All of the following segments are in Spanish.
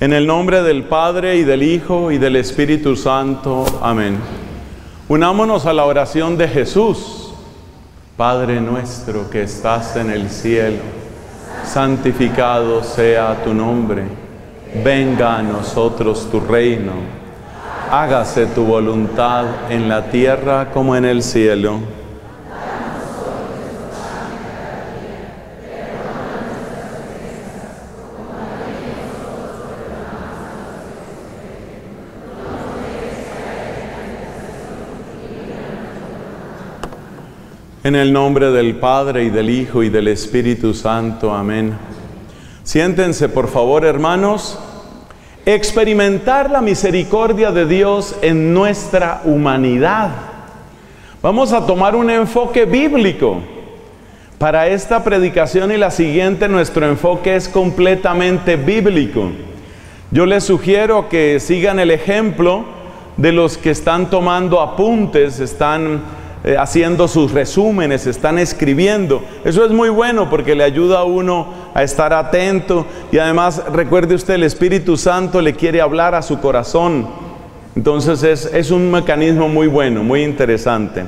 En el nombre del Padre, y del Hijo, y del Espíritu Santo. Amén. Unámonos a la oración de Jesús. Padre nuestro que estás en el cielo, santificado sea tu nombre. Venga a nosotros tu reino. Hágase tu voluntad en la tierra como en el cielo. En el nombre del Padre, y del Hijo, y del Espíritu Santo. Amén. Siéntense, por favor, hermanos. Experimentar la misericordia de Dios en nuestra humanidad. Vamos a tomar un enfoque bíblico. Para esta predicación y la siguiente, nuestro enfoque es completamente bíblico. Yo les sugiero que sigan el ejemplo de los que están tomando apuntes, están haciendo sus resúmenes, están escribiendo. Eso es muy bueno porque le ayuda a uno a estar atento, y además recuerde usted, el Espíritu Santo le quiere hablar a su corazón. Entonces es un mecanismo muy bueno, muy interesante.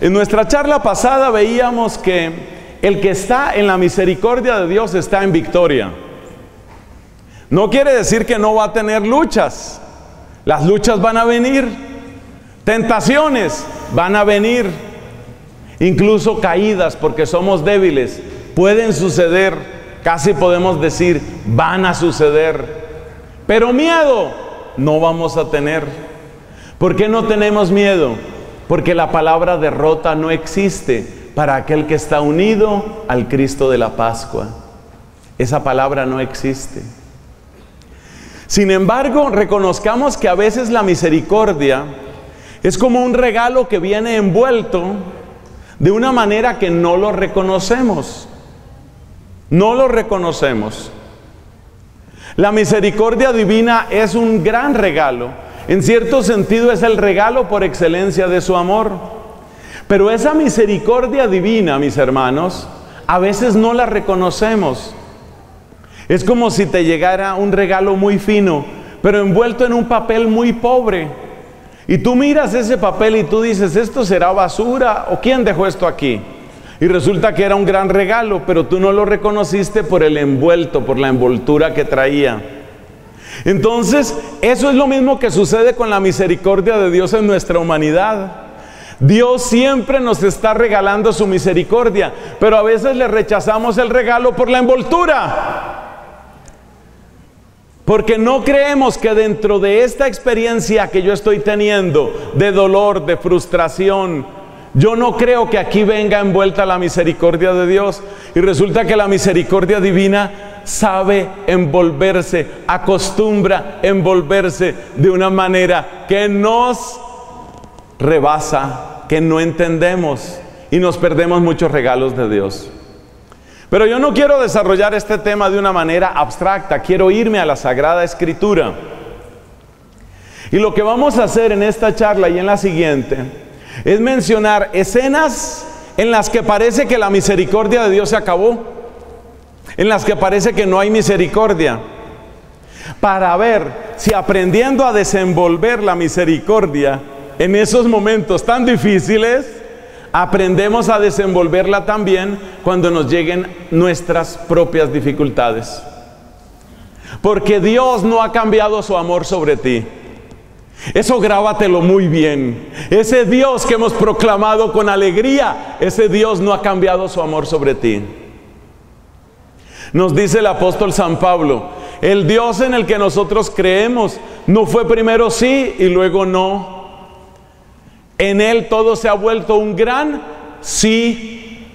En nuestra charla pasada veíamos que el que está en la misericordia de Dios está en victoria. No quiere decir que no va a tener luchas. Las luchas van a venir. Tentaciones van a venir, incluso caídas, porque somos débiles, pueden suceder, casi podemos decir, van a suceder. Pero miedo no vamos a tener. ¿Por qué no tenemos miedo? Porque la palabra derrota no existe para aquel que está unido al Cristo de la Pascua. Esa palabra no existe. Sin embargo, reconozcamos que a veces la misericordia es como un regalo que viene envuelto de una manera que no lo reconocemos. No lo reconocemos. La misericordia divina es un gran regalo. En cierto sentido es el regalo por excelencia de su amor. Pero esa misericordia divina, mis hermanos, a veces no la reconocemos. Es como si te llegara un regalo muy fino, pero envuelto en un papel muy pobre. Y tú miras ese papel y tú dices, ¿esto será basura? ¿O quién dejó esto aquí? Y resulta que era un gran regalo, pero tú no lo reconociste por el envuelto, por la envoltura que traía. Entonces, eso es lo mismo que sucede con la misericordia de Dios en nuestra humanidad. Dios siempre nos está regalando su misericordia, pero a veces le rechazamos el regalo por la envoltura. Porque no creemos que dentro de esta experiencia que yo estoy teniendo, de dolor, de frustración, yo no creo que aquí venga envuelta la misericordia de Dios. Y resulta que la misericordia divina sabe envolverse, acostumbra envolverse de una manera que nos rebasa, que no entendemos, y nos perdemos muchos regalos de Dios. Pero yo no quiero desarrollar este tema de una manera abstracta, quiero irme a la Sagrada Escritura. Y lo que vamos a hacer en esta charla y en la siguiente es mencionar escenas en las que parece que la misericordia de Dios se acabó, en las que parece que no hay misericordia, para ver si aprendiendo a desenvolver la misericordia en esos momentos tan difíciles, aprendemos a desenvolverla también cuando nos lleguen nuestras propias dificultades. Porque Dios no ha cambiado su amor sobre ti. Eso grábatelo muy bien. Ese Dios que hemos proclamado con alegría, ese Dios no ha cambiado su amor sobre ti. Nos dice el apóstol San Pablo, el Dios en el que nosotros creemos no fue primero sí y luego no. En Él todo se ha vuelto un gran sí.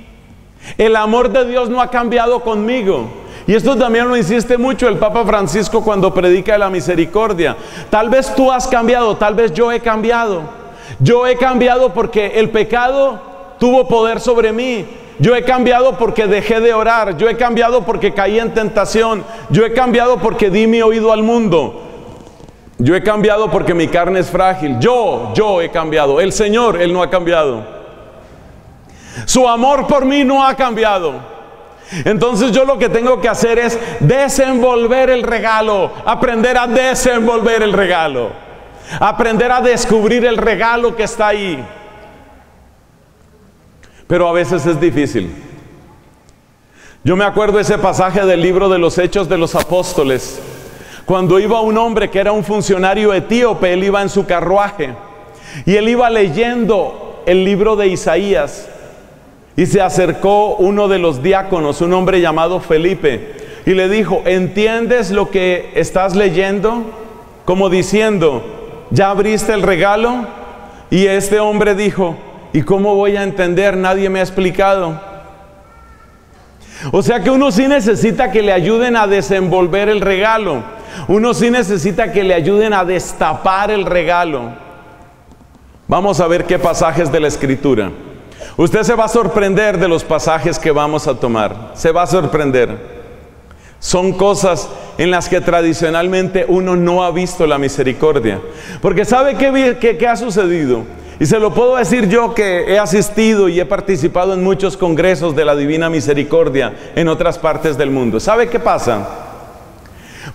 El amor de Dios no ha cambiado conmigo. Y esto también lo insiste mucho el Papa Francisco cuando predica la misericordia. Tal vez tú has cambiado, tal vez yo he cambiado. Yo he cambiado porque el pecado tuvo poder sobre mí. Yo he cambiado porque dejé de orar. Yo he cambiado porque caí en tentación. Yo he cambiado porque di mi oído al mundo. Yo he cambiado porque mi carne es frágil. Yo he cambiado. El Señor, Él no ha cambiado. Su amor por mí no ha cambiado. Entonces yo lo que tengo que hacer es desenvolver el regalo, aprender a desenvolver el regalo, aprender a descubrir el regalo que está ahí. Pero a veces es difícil. Yo me acuerdo ese pasaje del libro de los Hechos de los Apóstoles, cuando iba un hombre que era un funcionario etíope. Él iba en su carruaje y él iba leyendo el libro de Isaías, y se acercó uno de los diáconos, un hombre llamado Felipe, y le dijo: ¿entiendes lo que estás leyendo? Como diciendo, ¿ya abriste el regalo? Y este hombre dijo: ¿y cómo voy a entender? Nadie me ha explicado. O sea que uno sí necesita que le ayuden a desenvolver el regalo. Uno sí necesita que le ayuden a destapar el regalo. Vamos a ver qué pasajes de la Escritura. Usted se va a sorprender de los pasajes que vamos a tomar. Se va a sorprender. Son cosas en las que tradicionalmente uno no ha visto la misericordia. Porque ¿sabe qué ha sucedido? Y se lo puedo decir yo, que he asistido y he participado en muchos congresos de la Divina Misericordia en otras partes del mundo. ¿Sabe qué pasa?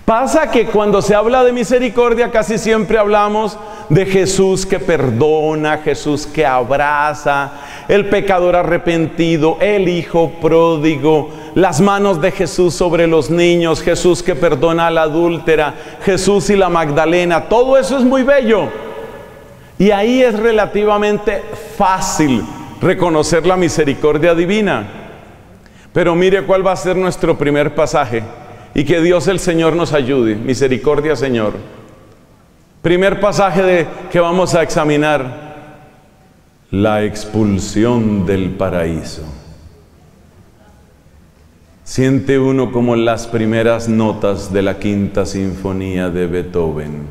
Pasa que cuando se habla de misericordia casi siempre hablamos de Jesús que perdona, Jesús que abraza, el pecador arrepentido, el hijo pródigo, las manos de Jesús sobre los niños, Jesús que perdona a la adúltera, Jesús y la Magdalena. Todo eso es muy bello. Y ahí es relativamente fácil reconocer la misericordia divina. Pero mire cuál va a ser nuestro primer pasaje. Y que Dios el Señor nos ayude. Misericordia, Señor. Primer pasaje que vamos a examinar. La expulsión del paraíso. Siente uno como las primeras notas de la quinta sinfonía de Beethoven.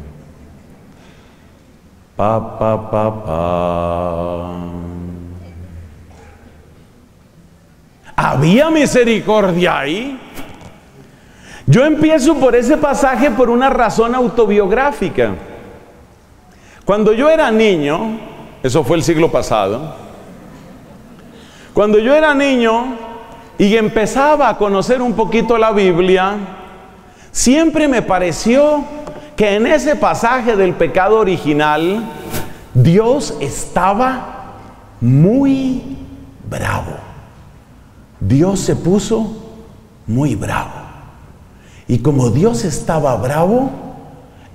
Pa, pa, pa, pa. ¿Había misericordia ahí? Yo empiezo por ese pasaje por una razón autobiográfica. Cuando yo era niño, eso fue el siglo pasado, cuando yo era niño y empezaba a conocer un poquito la Biblia, siempre me pareció que en ese pasaje del pecado original, Dios estaba muy bravo. Dios se puso muy bravo. Y como Dios estaba bravo,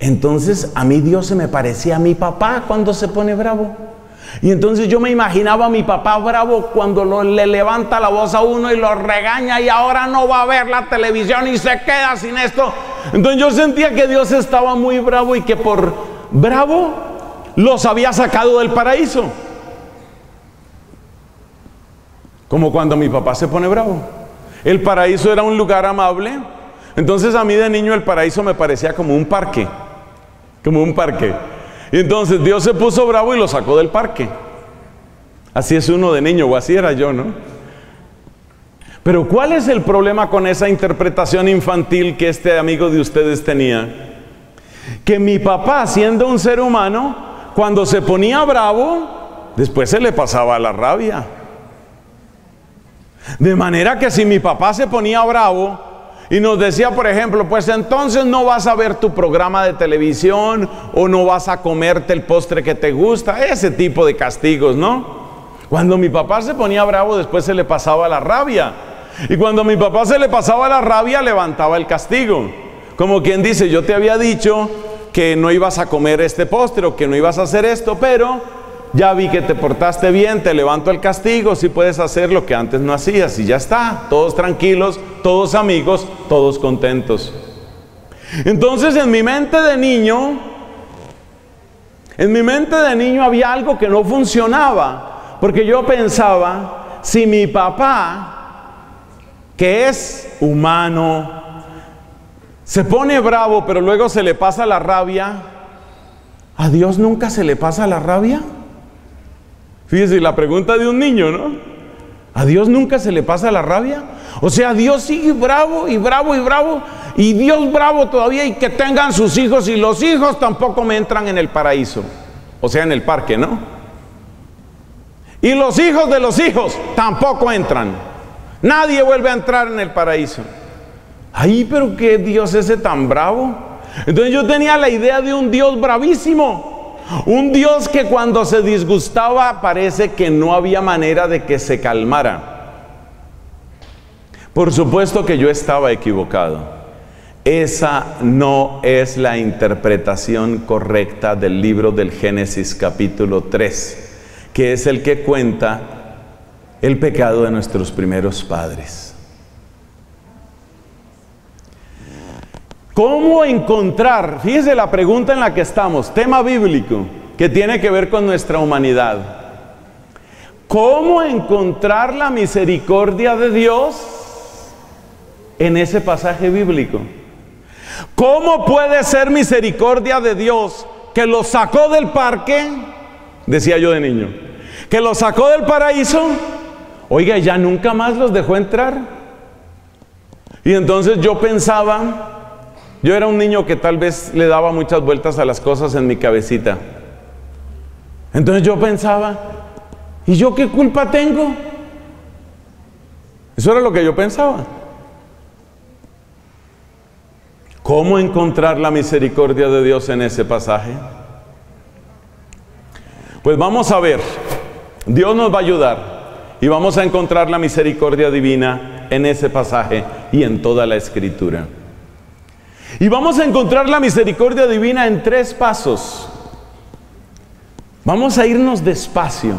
entonces a mí Dios se me parecía a mi papá cuando se pone bravo. Y entonces yo me imaginaba a mi papá bravo cuando le levanta la voz a uno y lo regaña, y ahora no va a ver la televisión y se queda sin esto. Entonces yo sentía que Dios estaba muy bravo y que por bravo los había sacado del paraíso. Como cuando mi papá se pone bravo. El paraíso era un lugar amable. Entonces a mí de niño el paraíso me parecía como un parque. Como un parque. Y entonces Dios se puso bravo y lo sacó del parque. Así es uno de niño, o así era yo, ¿no? Pero ¿cuál es el problema con esa interpretación infantil que este amigo de ustedes tenía? Que mi papá, siendo un ser humano, cuando se ponía bravo, después se le pasaba la rabia. De manera que si mi papá se ponía bravo y nos decía, por ejemplo, pues entonces no vas a ver tu programa de televisión, o no vas a comerte el postre que te gusta, ese tipo de castigos, ¿no? Cuando mi papá se ponía bravo, después se le pasaba la rabia. Y cuando a mi papá se le pasaba la rabia, levantaba el castigo. Como quien dice, yo te había dicho que no ibas a comer este postre, o que no ibas a hacer esto, pero ya vi que te portaste bien, te levanto el castigo, si puedes hacer lo que antes no hacías, y ya está, todos tranquilos, todos amigos, todos contentos. Entonces en mi mente de niño había algo que no funcionaba, porque yo pensaba, si mi papá, que es humano, se pone bravo pero luego se le pasa la rabia, ¿a Dios nunca se le pasa la rabia? Fíjese, la pregunta de un niño, ¿no? ¿A Dios nunca se le pasa la rabia? O sea, Dios sigue bravo y bravo y bravo, y Dios bravo todavía, y que tengan sus hijos, y los hijos tampoco me entran en el paraíso. O sea, en el parque, ¿no? Y los hijos de los hijos tampoco entran. Nadie vuelve a entrar en el paraíso. Ay, pero qué Dios ese tan bravo. Entonces yo tenía la idea de un Dios bravísimo, un Dios que cuando se disgustaba parece que no había manera de que se calmara. Por supuesto que yo estaba equivocado. Esa no es la interpretación correcta del libro del Génesis capítulo 3, que es el que cuenta el pecado de nuestros primeros padres. ¿Cómo encontrar? Fíjese la pregunta en la que estamos, tema bíblico, que tiene que ver con nuestra humanidad. ¿Cómo encontrar la misericordia de Dios en ese pasaje bíblico? ¿Cómo puede ser misericordia de Dios que lo sacó del parque? Decía yo de niño, que lo sacó del paraíso. Oiga, ya nunca más los dejó entrar. Y entonces yo pensaba, yo era un niño que tal vez le daba muchas vueltas a las cosas en mi cabecita. Entonces yo pensaba, ¿y yo qué culpa tengo? Eso era lo que yo pensaba. ¿Cómo encontrar la misericordia de Dios en ese pasaje? Pues vamos a ver, Dios nos va a ayudar y vamos a encontrar la misericordia divina en ese pasaje y en toda la Escritura. Y vamos a encontrar la misericordia divina en tres pasos. Vamos a irnos despacio.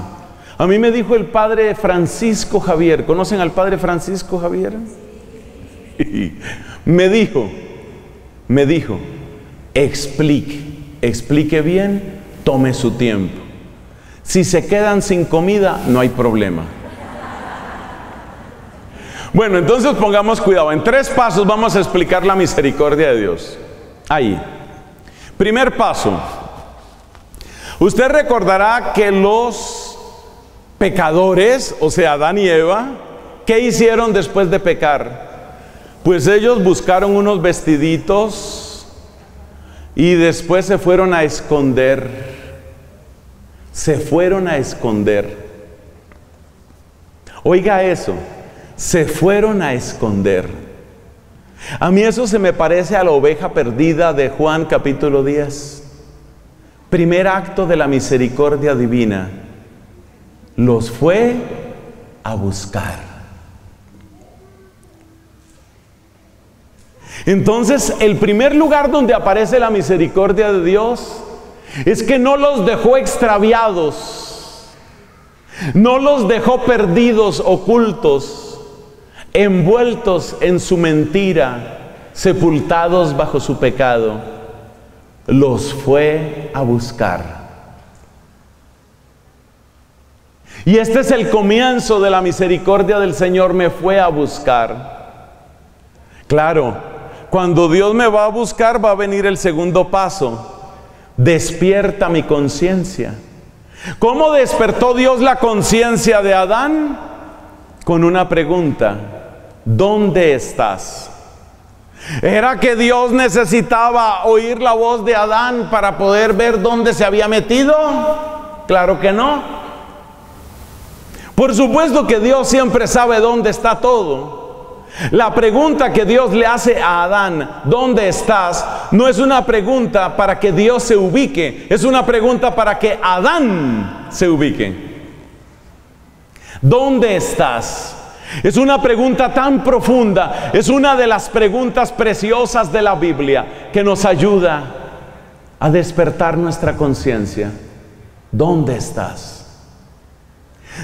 A mí me dijo el padre Francisco Javier, ¿conocen al padre Francisco Javier? Me dijo, explique bien, tome su tiempo. Si se quedan sin comida, no hay problema. Bueno, entonces pongamos cuidado. En tres pasos vamos a explicar la misericordia de Dios. Ahí. Primer paso. Usted recordará que los pecadores, o sea, Adán y Eva, ¿qué hicieron después de pecar? Pues ellos buscaron unos vestiditos y después se fueron a esconder. Se fueron a esconder. Oiga eso, se fueron a esconder. A mí eso se me parece a la oveja perdida de Juan capítulo 10. Primer acto de la misericordia divina. Los fue a buscar. Entonces, el primer lugar donde aparece la misericordia de Dios es que no los dejó extraviados, no los dejó perdidos, ocultos, envueltos en su mentira, sepultados bajo su pecado. Los fue a buscar. Y este es el comienzo de la misericordia del Señor, me fue a buscar. Claro, cuando Dios me va a buscar va a venir el segundo paso. Despierta mi conciencia. ¿Cómo despertó Dios la conciencia de Adán? Con una pregunta: ¿dónde estás? ¿Era que Dios necesitaba oír la voz de Adán para poder ver dónde se había metido? Claro que no. Por supuesto que Dios siempre sabe dónde está todo. La pregunta que Dios le hace a Adán, ¿dónde estás?, no es una pregunta para que Dios se ubique, es una pregunta para que Adán se ubique. ¿Dónde estás? Es una pregunta tan profunda, es una de las preguntas preciosas de la Biblia que nos ayuda a despertar nuestra conciencia. ¿Dónde estás?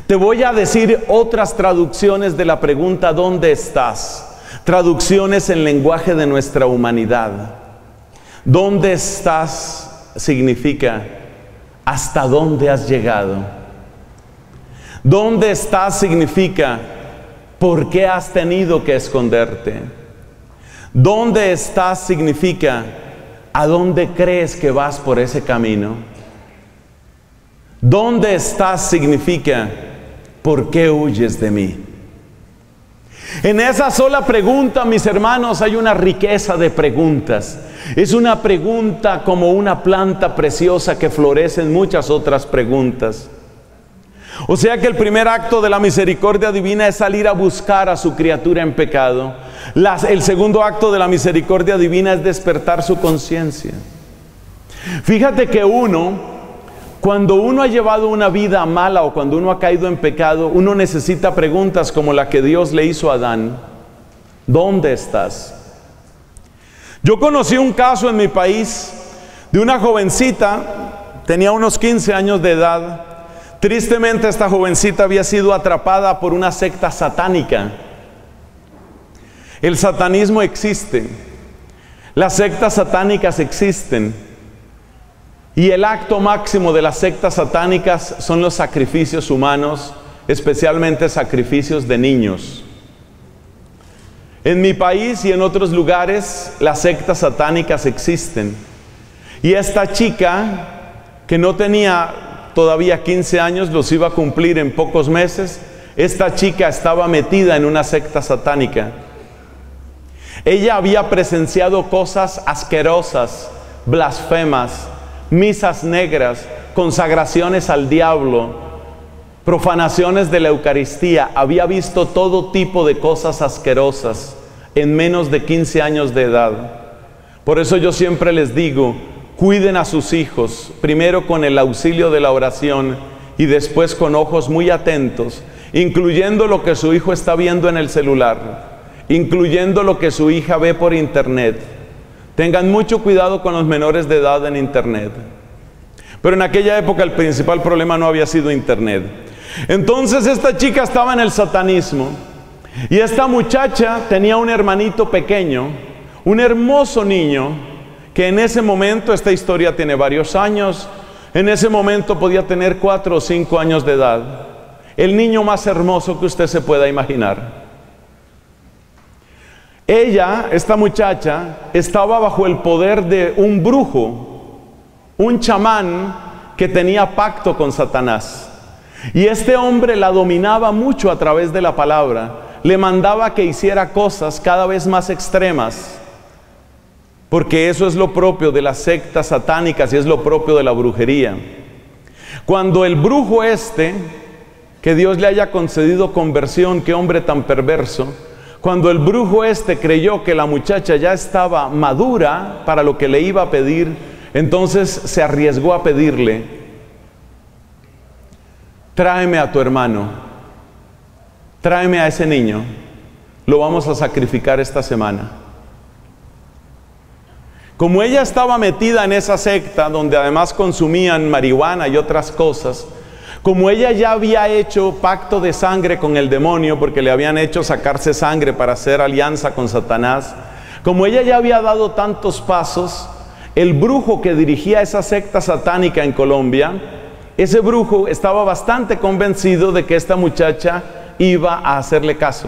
Te voy a decir otras traducciones de la pregunta ¿dónde estás? Traducciones en lenguaje de nuestra humanidad. ¿Dónde estás? Significa ¿hasta dónde has llegado? ¿Dónde estás? Significa ¿por qué has tenido que esconderte? ¿Dónde estás? Significa ¿a dónde crees que vas por ese camino? ¿Dónde estás? Significa, ¿por qué huyes de mí? En esa sola pregunta, mis hermanos, hay una riqueza de preguntas. Es una pregunta como una planta preciosa que florece en muchas otras preguntas. O sea que el primer acto de la misericordia divina es salir a buscar a su criatura en pecado. El segundo acto de la misericordia divina es despertar su conciencia. Fíjate que cuando uno ha llevado una vida mala o cuando uno ha caído en pecado, uno necesita preguntas como la que Dios le hizo a Adán. ¿Dónde estás? Yo conocí un caso en mi país de una jovencita, tenía unos 15 años de edad. Tristemente esta jovencita había sido atrapada por una secta satánica. El satanismo existe. Las sectas satánicas existen. Y el acto máximo de las sectas satánicas son los sacrificios humanos, especialmente sacrificios de niños. En mi país y en otros lugares las sectas satánicas existen. Y esta chica, que no tenía todavía 15 años, los iba a cumplir en pocos meses, esta chica estaba metida en una secta satánica. Ella había presenciado cosas asquerosas, blasfemas, misas negras, consagraciones al diablo, profanaciones de la Eucaristía. Había visto todo tipo de cosas asquerosas en menos de 15 años de edad. Por eso yo siempre les digo, cuiden a sus hijos, primero con el auxilio de la oración y después con ojos muy atentos, incluyendo lo que su hijo está viendo en el celular, incluyendo lo que su hija ve por internet. Tengan mucho cuidado con los menores de edad en internet. Pero en aquella época el principal problema no había sido internet. Entonces esta chica estaba en el satanismo y esta muchacha tenía un hermanito pequeño, un hermoso niño que en ese momento, esta historia tiene varios años, en ese momento podía tener 4 o 5 años de edad, el niño más hermoso que usted se pueda imaginar. Ella, esta muchacha, estaba bajo el poder de un brujo, un chamán que tenía pacto con Satanás. Y este hombre la dominaba mucho a través de la palabra. Le mandaba que hiciera cosas cada vez más extremas, porque eso es lo propio de las sectas satánicas y es lo propio de la brujería. Cuando el brujo este, que Dios le haya concedido conversión, qué hombre tan perverso, cuando el brujo este creyó que la muchacha ya estaba madura para lo que le iba a pedir, entonces se arriesgó a pedirle: tráeme a tu hermano, tráeme a ese niño, lo vamos a sacrificar esta semana. Como ella estaba metida en esa secta, donde además consumían marihuana y otras cosas, como ella ya había hecho pacto de sangre con el demonio, porque le habían hecho sacarse sangre para hacer alianza con Satanás, como ella ya había dado tantos pasos, el brujo que dirigía esa secta satánica en Colombia, ese brujo estaba bastante convencido de que esta muchacha iba a hacerle caso,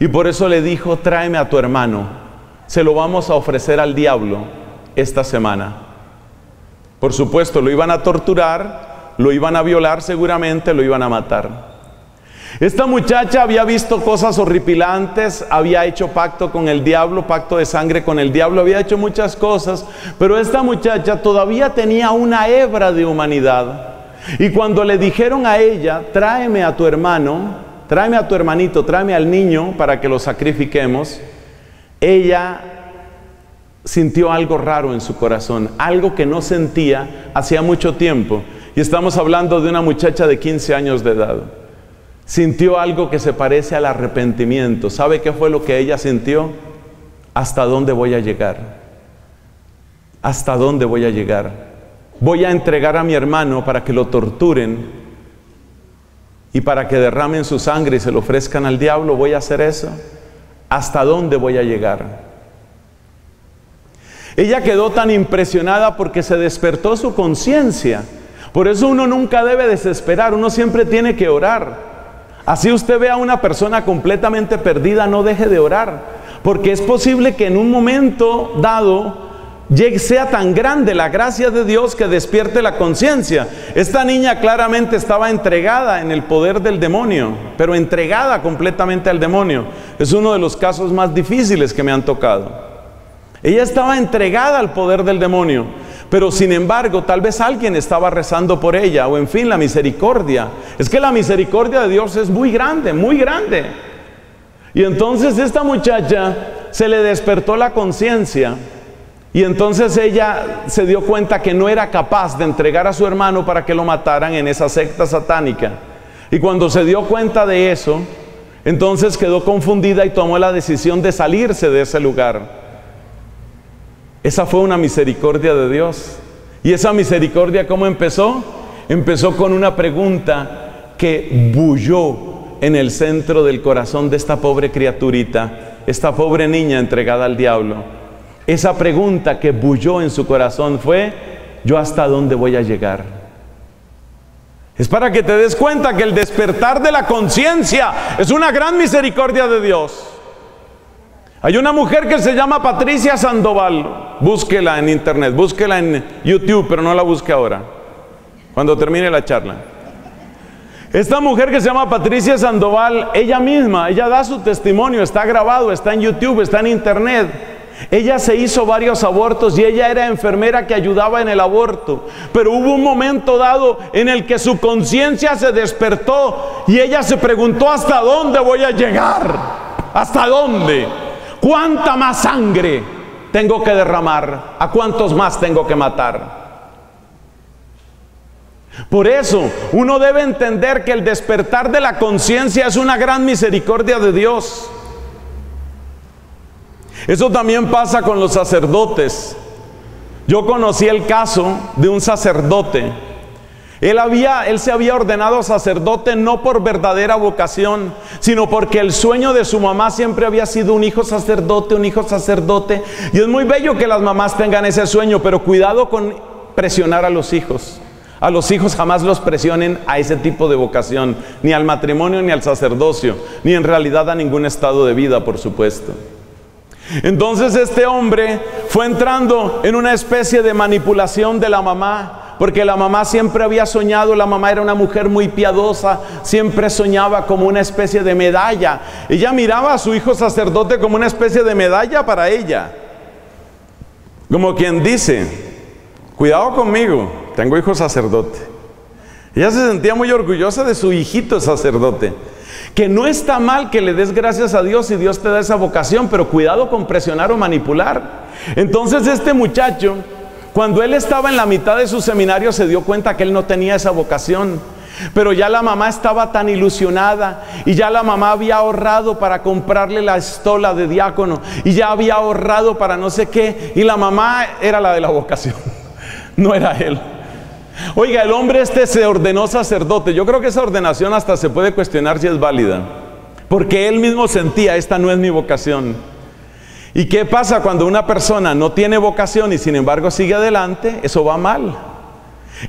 y por eso le dijo: tráeme a tu hermano, se lo vamos a ofrecer al diablo esta semana. Por supuesto, lo iban a torturar, lo iban a violar seguramente, lo iban a matar. Esta muchacha había visto cosas horripilantes, había hecho pacto con el diablo, pacto de sangre con el diablo, había hecho muchas cosas, pero esta muchacha todavía tenía una hebra de humanidad. Y cuando le dijeron a ella: tráeme a tu hermano, tráeme a tu hermanito, tráeme al niño para que lo sacrifiquemos, ella sintió algo raro en su corazón, algo que no sentía hacía mucho tiempo. Y estamos hablando de una muchacha de 15 años de edad. Sintió algo que se parece al arrepentimiento. ¿Sabe qué fue lo que ella sintió? ¿Hasta dónde voy a llegar? ¿Hasta dónde voy a llegar? Voy a entregar a mi hermano para que lo torturen y para que derramen su sangre y se lo ofrezcan al diablo. ¿Voy a hacer eso? ¿Hasta dónde voy a llegar? Ella quedó tan impresionada porque se despertó su conciencia. Por eso uno nunca debe desesperar, uno siempre tiene que orar. Así usted ve a una persona completamente perdida, no deje de orar, porque es posible que en un momento dado sea tan grande la gracia de Dios que despierte la conciencia. Esta niña claramente estaba entregada en el poder del demonio, pero entregada completamente al demonio. Es uno de los casos más difíciles que me han tocado. Ella estaba entregada al poder del demonio, Pero sin embargo, tal vez alguien estaba rezando por ella, o en fin, la misericordia. Es que la misericordia de Dios es muy grande, muy grande. Y entonces esta muchacha se le despertó la conciencia, y entonces ella se dio cuenta que no era capaz de entregar a su hermano para que lo mataran en esa secta satánica. Y cuando se dio cuenta de eso, entonces quedó confundida y tomó la decisión de salirse de ese lugar. Esa fue una misericordia de Dios. Y esa misericordia, ¿cómo empezó? Empezó con una pregunta que bulló en el centro del corazón de esta pobre criaturita, esta pobre niña entregada al diablo. Esa pregunta que bulló en su corazón fue: ¿yo hasta dónde voy a llegar? Es para que te des cuenta que el despertar de la conciencia es una gran misericordia de Dios. Hay una mujer que se llama Patricia Sandoval. Búsquela en internet, búsquela en YouTube, pero no la busque ahora, cuando termine la charla. Esta mujer que se llama Patricia Sandoval, ella misma, ella da su testimonio, está grabado, está en YouTube, está en internet. Ella se hizo varios abortos y ella era enfermera que ayudaba en el aborto. Pero hubo un momento dado en el que su conciencia se despertó y ella se preguntó: ¿hasta dónde voy a llegar? ¿Hasta dónde? ¿Cuánta más sangre tengo que derramar? ¿A cuántos más tengo que matar? Por eso, uno debe entender que el despertar de la conciencia es una gran misericordia de Dios. Eso también pasa con los sacerdotes. Yo conocí el caso de un sacerdote. Él se había ordenado sacerdote no por verdadera vocación, sino porque el sueño de su mamá siempre había sido un hijo sacerdote, un hijo sacerdote. Y es muy bello que las mamás tengan ese sueño, pero cuidado con presionar a los hijos. A los hijos jamás los presionen a ese tipo de vocación, ni al matrimonio, ni al sacerdocio, ni en realidad a ningún estado de vida, por supuesto. Entonces este hombre fue entrando en una especie de manipulación de la mamá, porque la mamá siempre había soñado, la mamá era una mujer muy piadosa, siempre soñaba como una especie de medalla. Ella miraba a su hijo sacerdote como una especie de medalla para ella. Como quien dice: cuidado conmigo, tengo hijo sacerdote. Ella se sentía muy orgullosa de su hijito sacerdote. Que no está mal que le des gracias a Dios si Dios te da esa vocación, pero cuidado con presionar o manipular. Entonces este muchacho, cuando él estaba en la mitad de su seminario, se dio cuenta que él no tenía esa vocación. Pero ya la mamá estaba tan ilusionada, y ya la mamá había ahorrado para comprarle la estola de diácono, y ya había ahorrado para no sé qué, y la mamá era la de la vocación, no era él. Oiga, el hombre este se ordenó sacerdote. Yo creo que esa ordenación hasta se puede cuestionar si es válida, porque él mismo sentía: esta no es mi vocación. ¿Y qué pasa cuando una persona no tiene vocación y sin embargo sigue adelante? Eso va mal.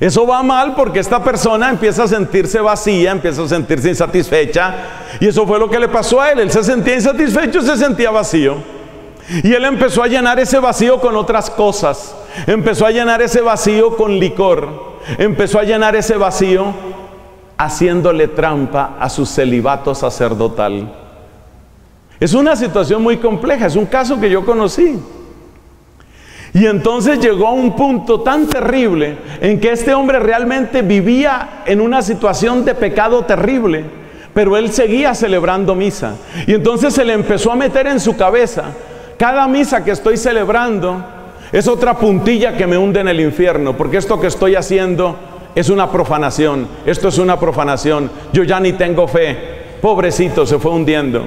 Eso va mal porque esta persona empieza a sentirse vacía, empieza a sentirse insatisfecha. Y eso fue lo que le pasó a él. Él se sentía insatisfecho, se sentía vacío. Y él empezó a llenar ese vacío con otras cosas. Empezó a llenar ese vacío con licor. Empezó a llenar ese vacío haciéndole trampa a su celibato sacerdotal. Es una situación muy compleja, es un caso que yo conocí. Y entonces llegó a un punto tan terrible en que este hombre realmente vivía en una situación de pecado terrible, pero él seguía celebrando misa. Y entonces se le empezó a meter en su cabeza: cada misa que estoy celebrando es otra puntilla que me hunde en el infierno, porque esto que estoy haciendo es una profanación, esto es una profanación, yo ya ni tengo fe. Pobrecito, se fue hundiendo.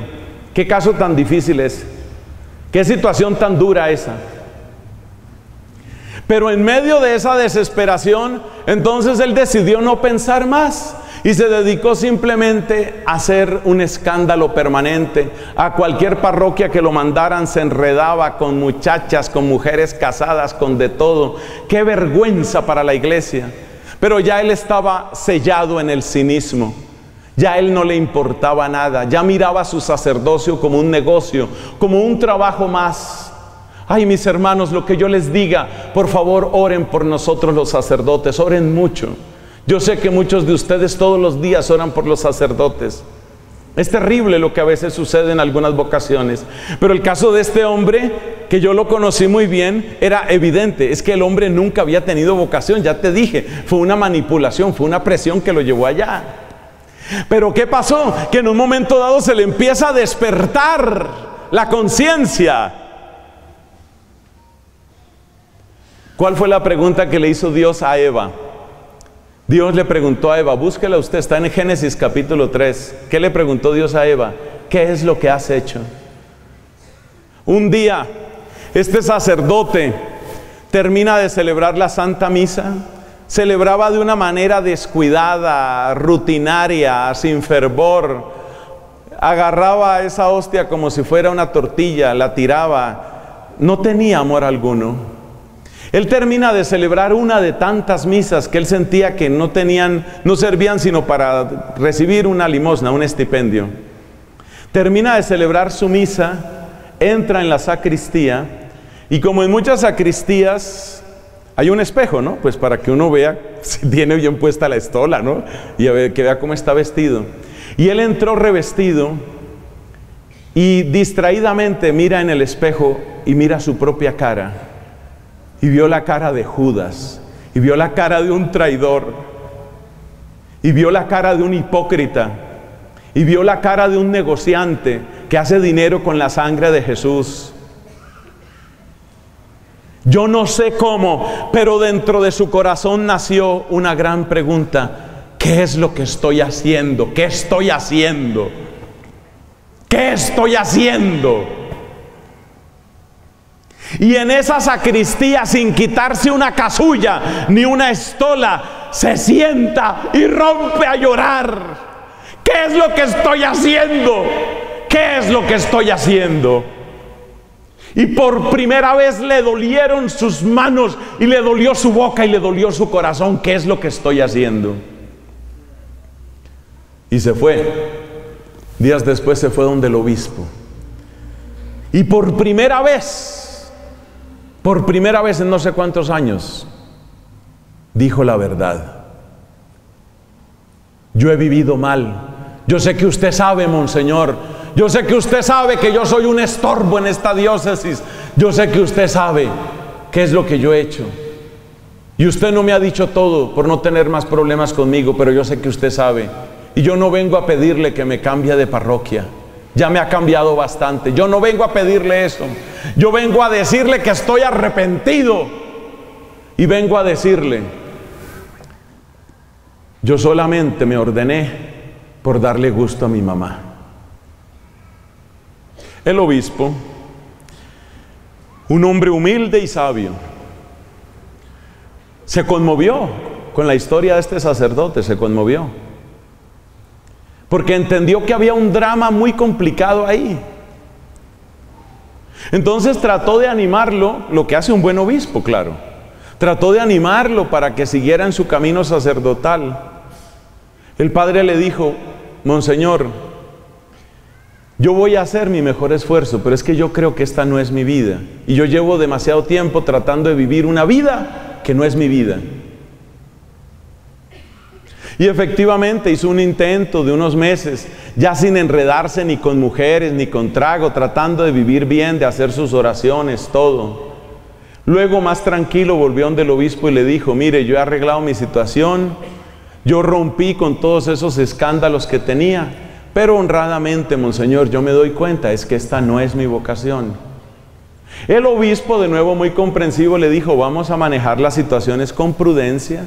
¿Qué caso tan difícil es? ¿Qué situación tan dura esa? Pero en medio de esa desesperación, entonces él decidió no pensar más y se dedicó simplemente a hacer un escándalo permanente. A cualquier parroquia que lo mandaran se enredaba con muchachas, con mujeres casadas, con de todo. ¡Qué vergüenza para la iglesia! Pero ya él estaba sellado en el cinismo. Ya a él no le importaba nada, ya miraba a su sacerdocio como un negocio, como un trabajo más. Ay, mis hermanos, lo que yo les diga, por favor oren por nosotros los sacerdotes, oren mucho. Yo sé que muchos de ustedes todos los días oran por los sacerdotes. Es terrible lo que a veces sucede en algunas vocaciones, pero el caso de este hombre que yo lo conocí muy bien, era evidente. Es que el hombre nunca había tenido vocación, ya te dije, fue una manipulación, fue una presión que lo llevó allá. Pero ¿qué pasó? Que en un momento dado se le empieza a despertar la conciencia. ¿Cuál fue la pregunta que le hizo Dios a Eva? Dios le preguntó a Eva, búsquela usted, está en Génesis capítulo 3. ¿Qué le preguntó Dios a Eva? ¿Qué es lo que has hecho? Un día, este sacerdote termina de celebrar la Santa Misa, celebraba de una manera descuidada, rutinaria, sin fervor, agarraba esa hostia como si fuera una tortilla, la tiraba, no tenía amor alguno. Él termina de celebrar una de tantas misas que él sentía que no servían sino para recibir una limosna, un estipendio. Termina de celebrar su misa, entra en la sacristía y como en muchas sacristías hay un espejo, ¿no? Pues para que uno vea si tiene bien puesta la estola, ¿no? Y a ver, que vea cómo está vestido. Y él entró revestido y distraídamente mira en el espejo y mira su propia cara. Y vio la cara de Judas, y vio la cara de un traidor, y vio la cara de un hipócrita, y vio la cara de un negociante que hace dinero con la sangre de Jesús. Yo no sé cómo, pero dentro de su corazón nació una gran pregunta: ¿qué es lo que estoy haciendo? ¿Qué estoy haciendo? ¿Qué estoy haciendo? Y en esa sacristía, sin quitarse una casulla ni una estola, se sienta y rompe a llorar. ¿Qué es lo que estoy haciendo? ¿Qué es lo que estoy haciendo? Y por primera vez le dolieron sus manos, y le dolió su boca, y le dolió su corazón. ¿Qué es lo que estoy haciendo? Y se fue. Días después se fue donde el obispo. Y por primera vez, en no sé cuántos años, dijo la verdad. Yo he vivido mal. Yo sé que usted sabe, monseñor. Yo sé que usted sabe que yo soy un estorbo en esta diócesis. Yo sé que usted sabe qué es lo que yo he hecho. Y usted no me ha dicho todo por no tener más problemas conmigo, pero yo sé que usted sabe. Y yo no vengo a pedirle que me cambie de parroquia. Ya me ha cambiado bastante. Yo no vengo a pedirle eso. Yo vengo a decirle que estoy arrepentido. Y vengo a decirle, yo solamente me ordené por darle gusto a mi mamá. El obispo, un hombre humilde y sabio, se conmovió con la historia de este sacerdote, se conmovió. Porque entendió que había un drama muy complicado ahí. Entonces trató de animarlo, lo que hace un buen obispo, claro. Trató de animarlo para que siguiera en su camino sacerdotal. El padre le dijo, monseñor, yo voy a hacer mi mejor esfuerzo, pero es que yo creo que esta no es mi vida. Y yo llevo demasiado tiempo tratando de vivir una vida que no es mi vida. Y efectivamente hizo un intento de unos meses, ya sin enredarse ni con mujeres, ni con trago, tratando de vivir bien, de hacer sus oraciones, todo. Luego, más tranquilo, volvió donde el obispo y le dijo, mire, yo he arreglado mi situación, yo rompí con todos esos escándalos que tenía, pero honradamente, monseñor, yo me doy cuenta, es que esta no es mi vocación. El obispo, de nuevo muy comprensivo, le dijo, vamos a manejar las situaciones con prudencia,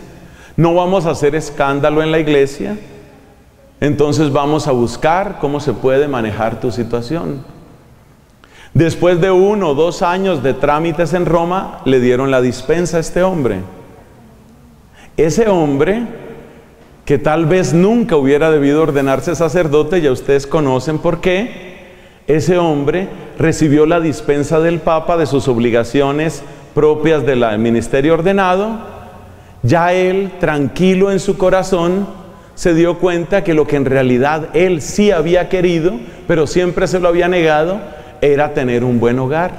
no vamos a hacer escándalo en la iglesia, entonces vamos a buscar cómo se puede manejar tu situación. Después de 1 o 2 años de trámites en Roma, le dieron la dispensa a este hombre. Ese hombre, que tal vez nunca hubiera debido ordenarse sacerdote, ya ustedes conocen por qué, ese hombre recibió la dispensa del Papa de sus obligaciones propias del ministerio ordenado. Ya él, tranquilo en su corazón, se dio cuenta que lo que en realidad él sí había querido, pero siempre se lo había negado, era tener un buen hogar.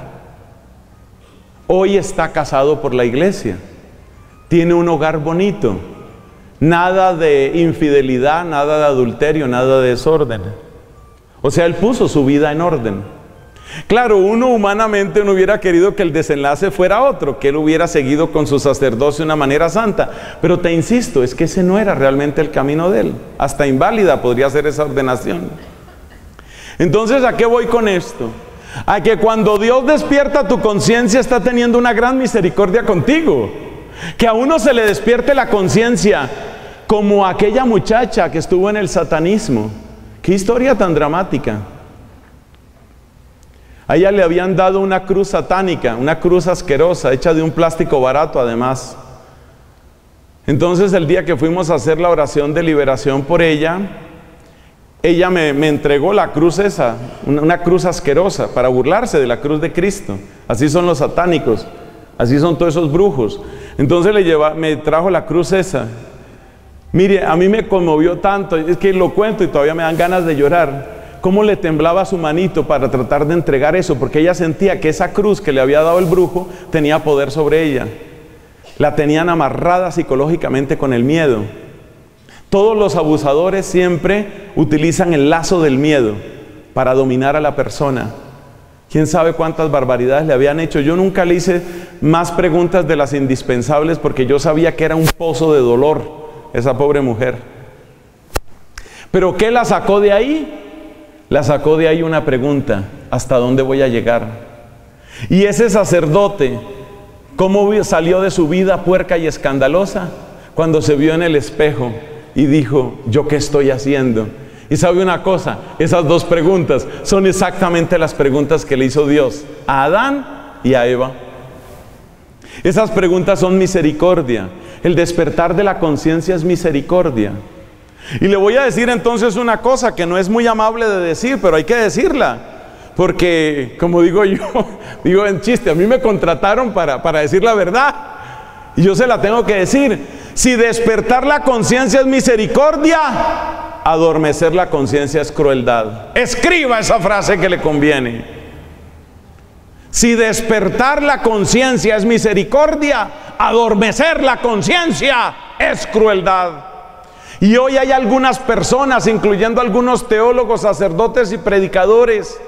Hoy está casado por la iglesia, tiene un hogar bonito, nada de infidelidad, nada de adulterio, nada de desorden. O sea, él puso su vida en orden. Claro, uno humanamente no hubiera querido que el desenlace fuera otro, que él hubiera seguido con su sacerdocio de una manera santa, pero te insisto, es que ese no era realmente el camino de él. Hasta inválida podría ser esa ordenación. Entonces, ¿a qué voy con esto? A que cuando Dios despierta tu conciencia, está teniendo una gran misericordia contigo. Que a uno se le despierte la conciencia, como aquella muchacha que estuvo en el satanismo. ¡Qué historia tan dramática! A ella le habían dado una cruz satánica, una cruz asquerosa, hecha de un plástico barato además. Entonces, el día que fuimos a hacer la oración de liberación por ella, ella me entregó la cruz esa, una cruz asquerosa, para burlarse de la cruz de Cristo. Así son los satánicos, así son todos esos brujos. Entonces me trajo la cruz esa. Mire, a mí me conmovió tanto, es que lo cuento y todavía me dan ganas de llorar. Cómo le temblaba su manito para tratar de entregar eso, porque ella sentía que esa cruz que le había dado el brujo tenía poder sobre ella. La tenían amarrada psicológicamente con el miedo. Todos los abusadores siempre utilizan el lazo del miedo para dominar a la persona. ¿Quién sabe cuántas barbaridades le habían hecho? Yo nunca le hice más preguntas de las indispensables, porque yo sabía que era un pozo de dolor esa pobre mujer. ¿Pero qué la sacó de ahí? La sacó de ahí una pregunta: ¿hasta dónde voy a llegar? Y ese sacerdote, ¿cómo salió de su vida puerca y escandalosa? Cuando se vio en el espejo y dijo: ¿yo qué estoy haciendo? Y sabe una cosa, esas dos preguntas son exactamente las preguntas que le hizo Dios a Adán y a Eva. Esas preguntas son misericordia. El despertar de la conciencia es misericordia. Y le voy a decir entonces una cosa que no es muy amable de decir, pero hay que decirla, porque, como digo yo, digo en chiste, a mí me contrataron para decir la verdad, y yo se la tengo que decir. Si despertar la conciencia es misericordia, adormecer la conciencia es crueldad. Escriba esa frase que le conviene. Si despertar la conciencia es misericordia, adormecer la conciencia es crueldad. Y hoy hay algunas personas, incluyendo algunos teólogos, sacerdotes y predicadores,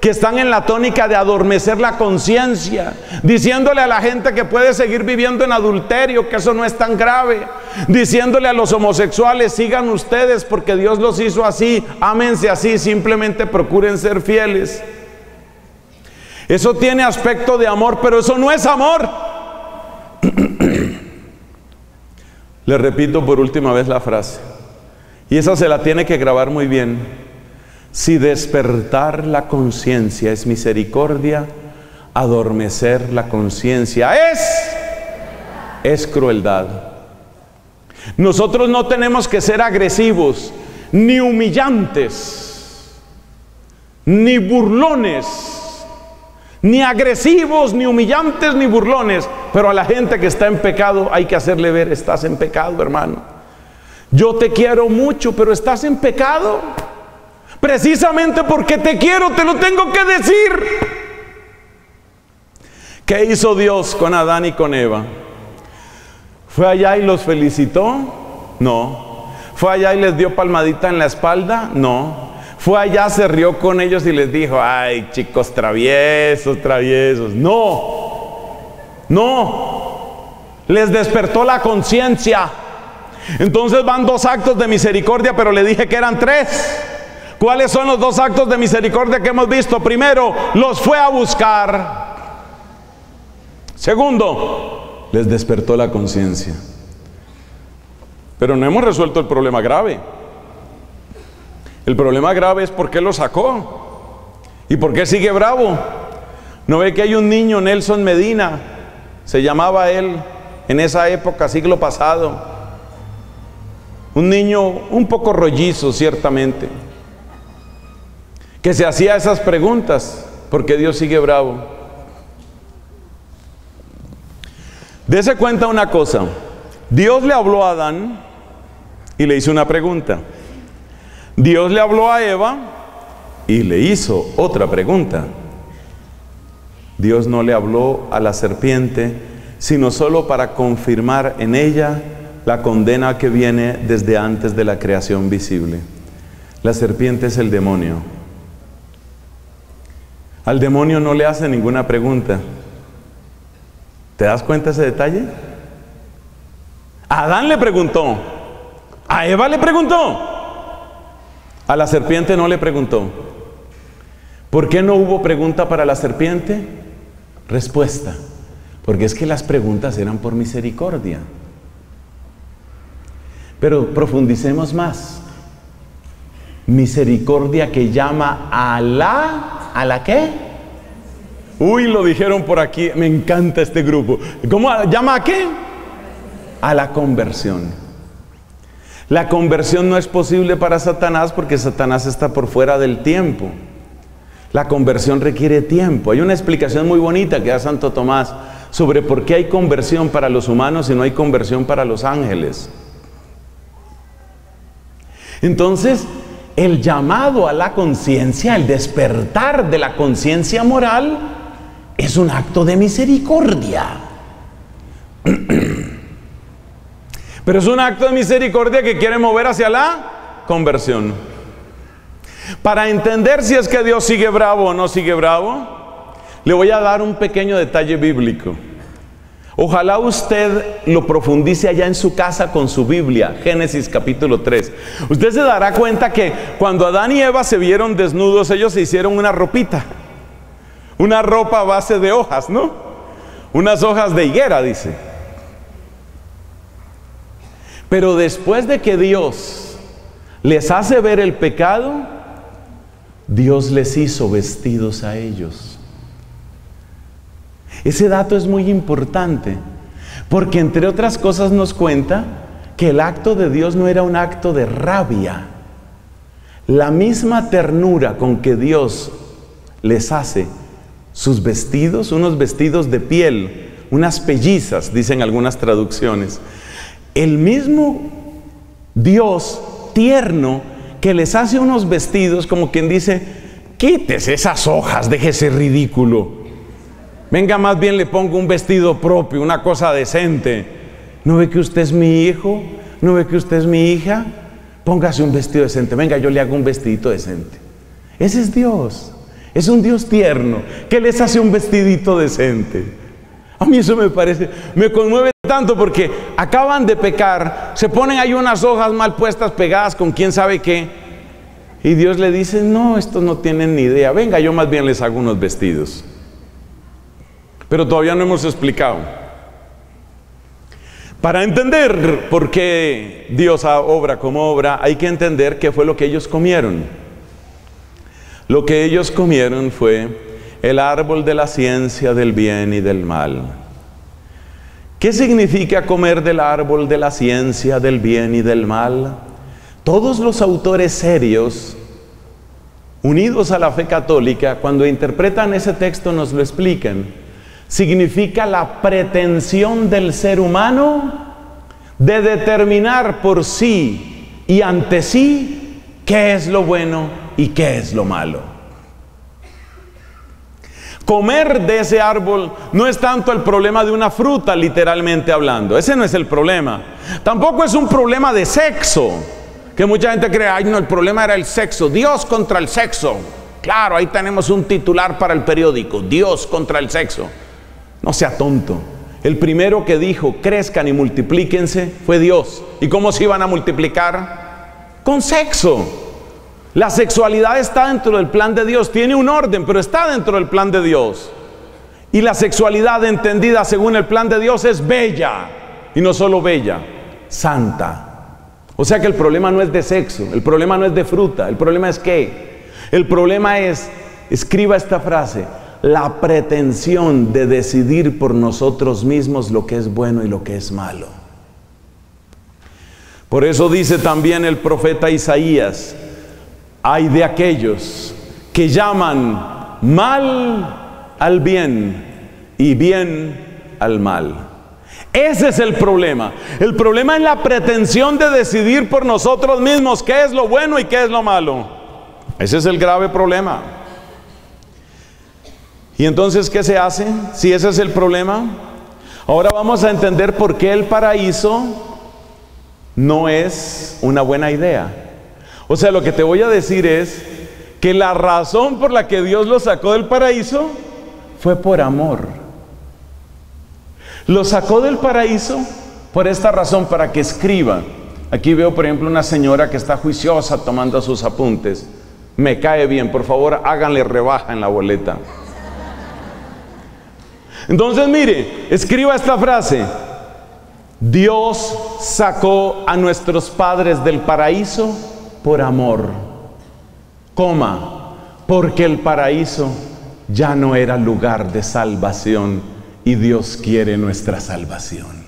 que están en la tónica de adormecer la conciencia, diciéndole a la gente que puede seguir viviendo en adulterio, que eso no es tan grave, diciéndole a los homosexuales: sigan ustedes porque Dios los hizo así, ámense así, simplemente procuren ser fieles. Eso tiene aspecto de amor, pero eso no es amor. Le repito por última vez la frase, y esa se la tiene que grabar muy bien: si despertar la conciencia es misericordia, adormecer la conciencia es crueldad. Nosotros no tenemos que ser agresivos, ni humillantes, ni burlones, ni agresivos, ni humillantes, ni burlones. Pero a la gente que está en pecado hay que hacerle ver: estás en pecado, hermano. Yo te quiero mucho, pero estás en pecado. Precisamente porque te quiero, te lo tengo que decir. ¿Qué hizo Dios con Adán y con Eva? ¿Fue allá y los felicitó? No. ¿Fue allá y les dio palmadita en la espalda? No. ¿Fue allá, se rió con ellos y les dijo: ay, chicos traviesos, traviesos? No. No, les despertó la conciencia. Entonces van dos actos de misericordia, pero le dije que eran tres. ¿Cuáles son los dos actos de misericordia que hemos visto? Primero, los fue a buscar. Segundo, les despertó la conciencia. Pero no hemos resuelto el problema grave. El problema grave es por qué lo sacó y por qué sigue bravo. ¿No ve que hay un niño, Nelson Medina se llamaba él en esa época, siglo pasado? Un niño un poco rollizo, ciertamente, que se hacía esas preguntas: ¿por qué Dios sigue bravo? Dese cuenta una cosa: Dios le habló a Adán y le hizo una pregunta. Dios le habló a Eva y le hizo otra pregunta. Dios no le habló a la serpiente, sino solo para confirmar en ella la condena que viene desde antes de la creación visible. La serpiente es el demonio. Al demonio no le hace ninguna pregunta. ¿Te das cuenta ese detalle? A Adán le preguntó, a Eva le preguntó, a la serpiente no le preguntó. ¿Por qué no hubo pregunta para la serpiente? Respuesta: porque es que las preguntas eran por misericordia. Pero profundicemos más. Misericordia que llama a la... ¿A la qué? Uy, lo dijeron por aquí. Me encanta este grupo. ¿Cómo llama a qué? A la conversión. La conversión no es posible para Satanás porque Satanás está por fuera del tiempo. La conversión requiere tiempo. Hay una explicación muy bonita que da Santo Tomás sobre por qué hay conversión para los humanos y no hay conversión para los ángeles. Entonces, el llamado a la conciencia, el despertar de la conciencia moral, es un acto de misericordia. Pero es un acto de misericordia que quiere mover hacia la conversión. Para entender si es que Dios sigue bravo o no sigue bravo, le voy a dar un pequeño detalle bíblico. Ojalá usted lo profundice allá en su casa con su Biblia, Génesis capítulo 3. Usted se dará cuenta que cuando Adán y Eva se vieron desnudos, ellos se hicieron una ropita. Una ropa a base de hojas, ¿no? Unas hojas de higuera, dice. Pero después de que Dios les hace ver el pecado, Dios les hizo vestidos a ellos. Ese dato es muy importante, porque entre otras cosas nos cuenta que el acto de Dios no era un acto de rabia. La misma ternura con que Dios les hace sus vestidos, unos vestidos de piel, unas pellizas, dicen algunas traducciones. El mismo Dios tierno que les hace unos vestidos, como quien dice, quítese esas hojas, déjese ridículo. Venga, más bien le pongo un vestido propio, una cosa decente. ¿No ve que usted es mi hijo? ¿No ve que usted es mi hija? Póngase un vestido decente. Venga, yo le hago un vestidito decente. Ese es Dios. Es un Dios tierno que les hace un vestidito decente. A mí eso me parece, me conmueve tanto, porque acaban de pecar, se ponen ahí unas hojas mal puestas, pegadas con quién sabe qué. Y Dios le dice, no, estos no tienen ni idea. Venga, yo más bien les hago unos vestidos. Pero todavía no hemos explicado. Para entender por qué Dios obra como obra, hay que entender qué fue lo que ellos comieron. Lo que ellos comieron fue el árbol de la ciencia del bien y del mal. ¿Qué significa comer del árbol de la ciencia del bien y del mal? Todos los autores serios, unidos a la fe católica, cuando interpretan ese texto nos lo explican. Significa la pretensión del ser humano de determinar por sí y ante sí qué es lo bueno y qué es lo malo. Comer de ese árbol no es tanto el problema de una fruta, literalmente hablando. Ese no es el problema. Tampoco es un problema de sexo, que mucha gente cree, ay no, el problema era el sexo, Dios contra el sexo. Claro, ahí tenemos un titular para el periódico, Dios contra el sexo. No sea tonto. El primero que dijo, crezcan y multiplíquense, fue Dios. ¿Y cómo se iban a multiplicar? Con sexo. La sexualidad está dentro del plan de Dios. Tiene un orden, pero está dentro del plan de Dios. Y la sexualidad entendida según el plan de Dios es bella. Y no solo bella, santa. O sea que el problema no es de sexo, el problema no es de fruta, el problema es que... El problema es, escriba esta frase, la pretensión de decidir por nosotros mismos lo que es bueno y lo que es malo. Por eso dice también el profeta Isaías, hay de aquellos que llaman mal al bien y bien al mal. Ese es el problema. El problema es la pretensión de decidir por nosotros mismos qué es lo bueno y qué es lo malo. Ese es el grave problema. Y entonces, ¿qué se hace? Si ese es el problema, ahora vamos a entender por qué el paraíso no es una buena idea. O sea, lo que te voy a decir es que la razón por la que Dios los sacó del paraíso fue por amor. Los sacó del paraíso por esta razón, para que escriban. Aquí veo, por ejemplo, una señora que está juiciosa tomando sus apuntes. Me cae bien, por favor, háganle rebaja en la boleta. Entonces, mire, escriba esta frase: Dios sacó a nuestros padres del paraíso por amor, coma, porque el paraíso ya no era lugar de salvación y Dios quiere nuestra salvación.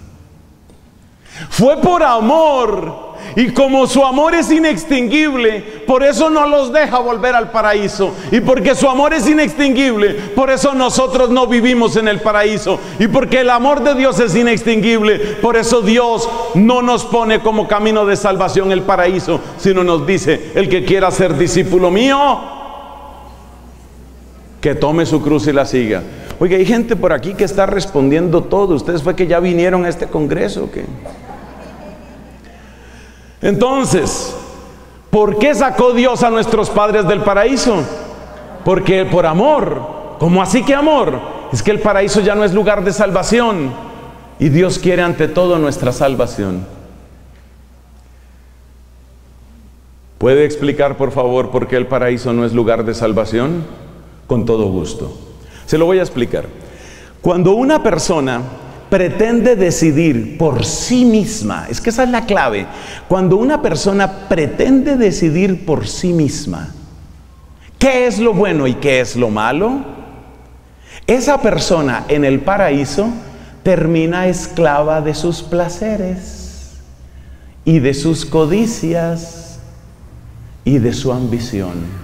Fue por amor, y como su amor es inextinguible, por eso no los deja volver al paraíso, y porque su amor es inextinguible, por eso nosotros no vivimos en el paraíso, y porque el amor de Dios es inextinguible, por eso Dios no nos pone como camino de salvación el paraíso, sino nos dice: el que quiera ser discípulo mío, que tome su cruz y la siga. Oiga, hay gente por aquí que está respondiendo todo. ¿Ustedes fue que ya vinieron a este congreso o qué? Entonces, ¿por qué sacó Dios a nuestros padres del paraíso? Porque por amor. ¿Cómo así que amor? Es que el paraíso ya no es lugar de salvación y Dios quiere ante todo nuestra salvación. ¿Puede explicar, por favor, por qué el paraíso no es lugar de salvación? Con todo gusto. Se lo voy a explicar. Cuando una persona pretende decidir por sí misma, es que esa es la clave, cuando una persona pretende decidir por sí misma qué es lo bueno y qué es lo malo, esa persona en el paraíso termina esclava de sus placeres y de sus codicias y de su ambición.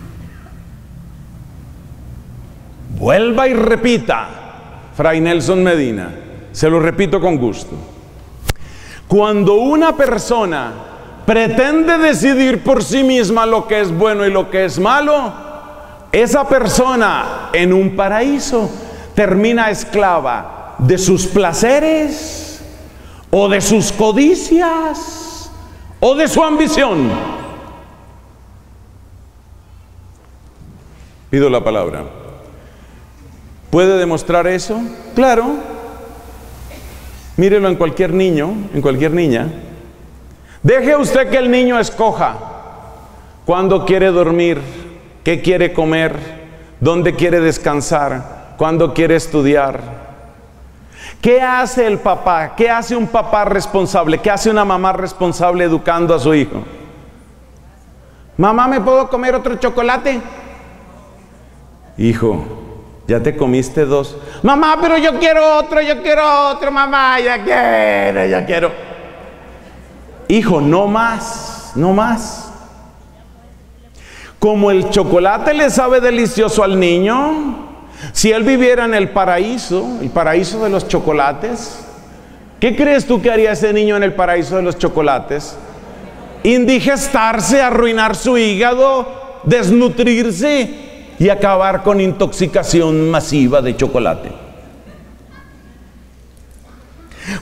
Vuelva y repita, Fraynelson Medina. Se lo repito con gusto. Cuando una persona pretende decidir por sí misma lo que es bueno y lo que es malo, esa persona en un paraíso termina esclava de sus placeres o de sus codicias o de su ambición. Pido la palabra. ¿Puede demostrar eso? Claro. Mírelo en cualquier niño, en cualquier niña. Deje usted que el niño escoja cuándo quiere dormir, qué quiere comer, dónde quiere descansar, cuándo quiere estudiar. ¿Qué hace el papá? ¿Qué hace un papá responsable? ¿Qué hace una mamá responsable educando a su hijo? Mamá, ¿me puedo comer otro chocolate? Hijo, ya te comiste dos. Mamá, pero yo quiero otro, mamá, ya quiero. Hijo, no más, no más. Como el chocolate le sabe delicioso al niño, si él viviera en el paraíso de los chocolates, ¿qué crees tú que haría ese niño en el paraíso de los chocolates? Indigestarse, arruinar su hígado, desnutrirse y acabar con intoxicación masiva de chocolate.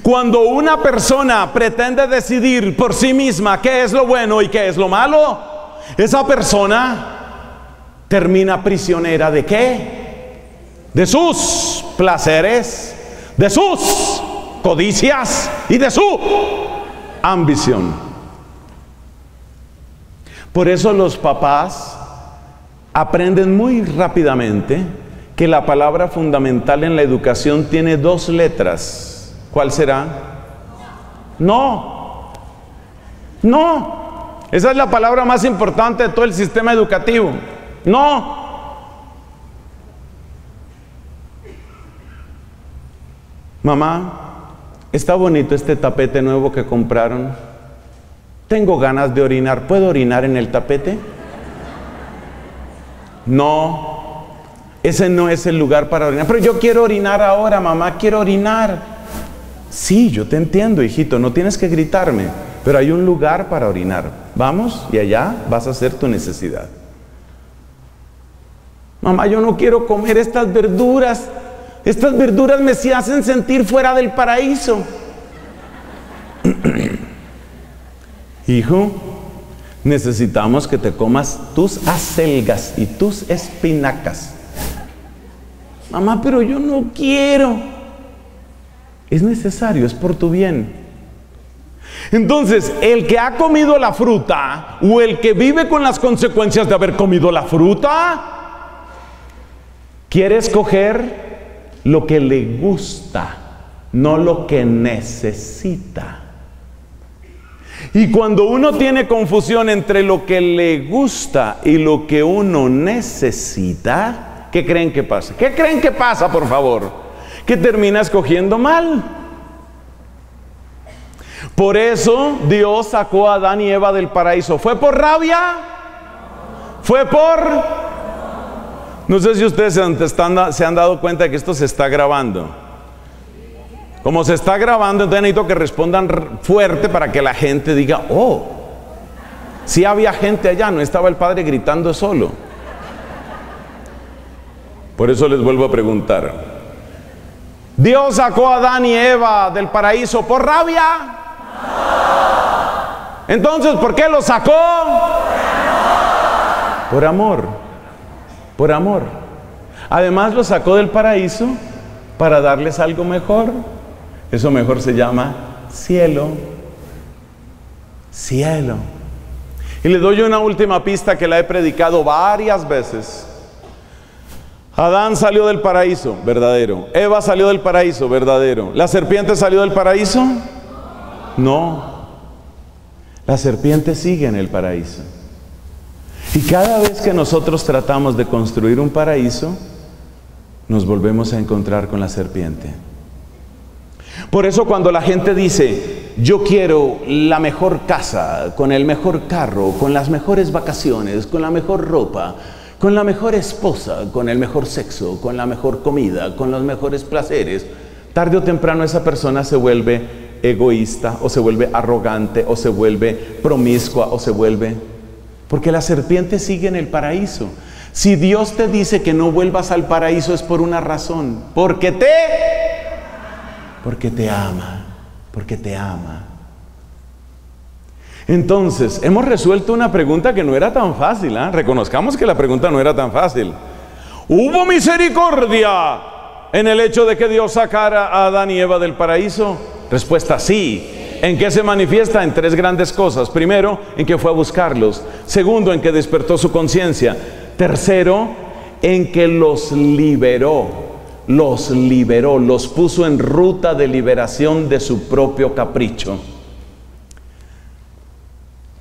Cuando una persona pretende decidir por sí misma qué es lo bueno y qué es lo malo, esa persona termina prisionera ¿de qué? De sus placeres, de sus codicias y de su ambición. Por eso los papás aprenden muy rápidamente que la palabra fundamental en la educación tiene dos letras. ¿Cuál será? No. No. Esa es la palabra más importante de todo el sistema educativo. No. Mamá, está bonito este tapete nuevo que compraron. Tengo ganas de orinar. ¿Puedo orinar en el tapete? No, ese no es el lugar para orinar. Pero yo quiero orinar ahora, mamá, quiero orinar. Sí, yo te entiendo, hijito, no tienes que gritarme, pero hay un lugar para orinar. Vamos, y allá vas a hacer tu necesidad. Mamá, yo no quiero comer estas verduras. Estas verduras me hacen sentir fuera del paraíso. Hijo, necesitamos que te comas tus acelgas y tus espinacas. Mamá, pero yo no quiero. Es necesario, es por tu bien. Entonces, el que ha comido la fruta o el que vive con las consecuencias de haber comido la fruta, quiere escoger lo que le gusta, no lo que necesita. Y cuando uno tiene confusión entre lo que le gusta y lo que uno necesita, ¿qué creen que pasa? ¿Qué creen que pasa, por favor? Que termina escogiendo mal. Por eso Dios sacó a Adán y Eva del paraíso. ¿Fue por rabia? ¿Fue por? No sé si ustedes se han dado cuenta de que esto se está grabando. Como se está grabando, entonces necesito que respondan fuerte para que la gente diga, oh, sí había gente allá, no estaba el padre gritando solo. Por eso les vuelvo a preguntar. ¿Dios sacó a Adán y Eva del paraíso por rabia? Entonces, ¿por qué lo sacó? Por amor. Por amor. Además, lo sacó del paraíso para darles algo mejor. Eso mejor se llama cielo. Cielo. Y le doy una última pista que la he predicado varias veces. Adán salió del paraíso, verdadero. Eva salió del paraíso, verdadero. ¿La serpiente salió del paraíso? No. La serpiente sigue en el paraíso. Y cada vez que nosotros tratamos de construir un paraíso, nos volvemos a encontrar con la serpiente. Por eso cuando la gente dice, yo quiero la mejor casa, con el mejor carro, con las mejores vacaciones, con la mejor ropa, con la mejor esposa, con el mejor sexo, con la mejor comida, con los mejores placeres, tarde o temprano esa persona se vuelve egoísta, o se vuelve arrogante, o se vuelve promiscua, o se vuelve... Porque la serpiente sigue en el paraíso. Si Dios te dice que no vuelvas al paraíso es por una razón. Porque te ama. Porque te ama. Entonces, hemos resuelto una pregunta que no era tan fácil, ¿eh? Reconozcamos que la pregunta no era tan fácil. ¿Hubo misericordia en el hecho de que Dios sacara a Adán y Eva del paraíso? Respuesta sí. ¿En qué se manifiesta? En tres grandes cosas. Primero, en que fue a buscarlos. Segundo, en que despertó su conciencia. Tercero, en que los liberó. Los liberó, los puso en ruta de liberación de su propio capricho.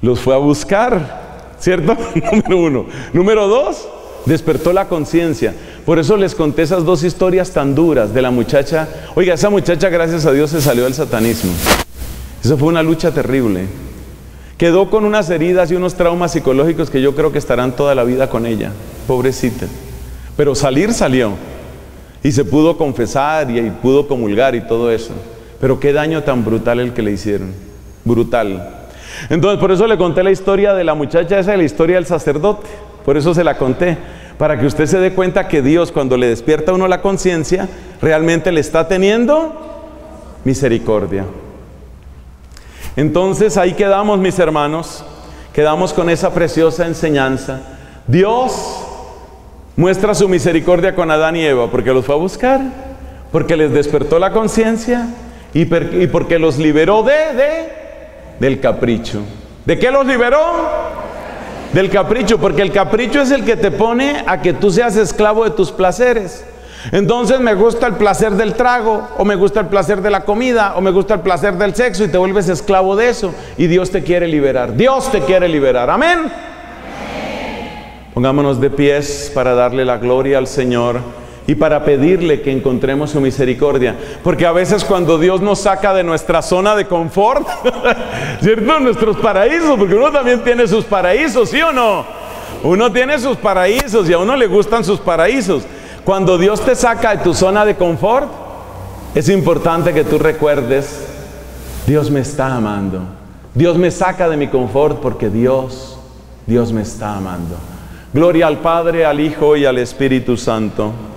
Los fue a buscar, ¿cierto? Número uno. Número dos, despertó la conciencia. Por eso les conté esas dos historias tan duras de la muchacha. Oiga, esa muchacha, gracias a Dios, se salió del satanismo. Eso fue una lucha terrible. Quedó con unas heridas y unos traumas psicológicos que yo creo que estarán toda la vida con ella. Pobrecita. Pero salir salió. Y se pudo confesar y pudo comulgar y todo eso. Pero qué daño tan brutal el que le hicieron. Brutal. Entonces, por eso le conté la historia de la muchacha esa y la historia del sacerdote. Por eso se la conté. Para que usted se dé cuenta que Dios, cuando le despierta a uno la conciencia, realmente le está teniendo misericordia. Entonces ahí quedamos, mis hermanos. Quedamos con esa preciosa enseñanza. Dios muestra su misericordia con Adán y Eva porque los fue a buscar, porque les despertó la conciencia y porque los liberó del capricho. ¿De qué los liberó? Del capricho, porque el capricho es el que te pone a que tú seas esclavo de tus placeres. Entonces me gusta el placer del trago, o me gusta el placer de la comida, o me gusta el placer del sexo, y te vuelves esclavo de eso. Y Dios te quiere liberar. Dios te quiere liberar. Amén. Pongámonos de pies para darle la gloria al Señor y para pedirle que encontremos su misericordia. Porque a veces cuando Dios nos saca de nuestra zona de confort, ¿cierto? Nuestros paraísos, porque uno también tiene sus paraísos, ¿sí o no? Uno tiene sus paraísos y a uno le gustan sus paraísos. Cuando Dios te saca de tu zona de confort, es importante que tú recuerdes, Dios me está amando. Dios me saca de mi confort porque Dios me está amando. Gloria al Padre, al Hijo y al Espíritu Santo.